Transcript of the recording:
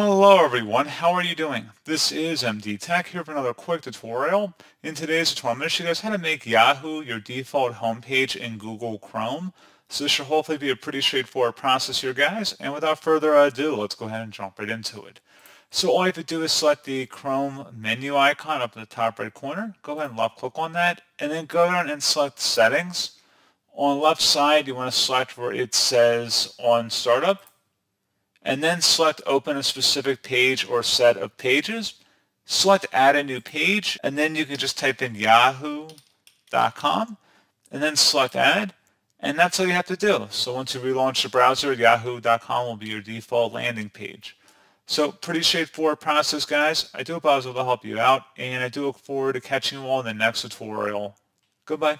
Hello everyone, how are you doing? This is MD Tech here for another quick tutorial. In today's tutorial, I'm going to show you guys how to make Yahoo your default homepage in Google Chrome. So this should hopefully be a pretty straightforward process here, guys. And without further ado, let's go ahead and jump right into it. So all you have to do is select the Chrome menu icon up in the top right corner. Go ahead and left click on that, and then go down and select Settings. On the left side, you want to select where it says On Startup, and then select Open a specific page or set of pages. Select Add a new page, and then you can just type in yahoo.com, and then select Add, and that's all you have to do. So once you relaunch the browser, yahoo.com will be your default landing page. So pretty straightforward process, guys. I do hope I was able to help you out, and I do look forward to catching you all in the next tutorial. Goodbye.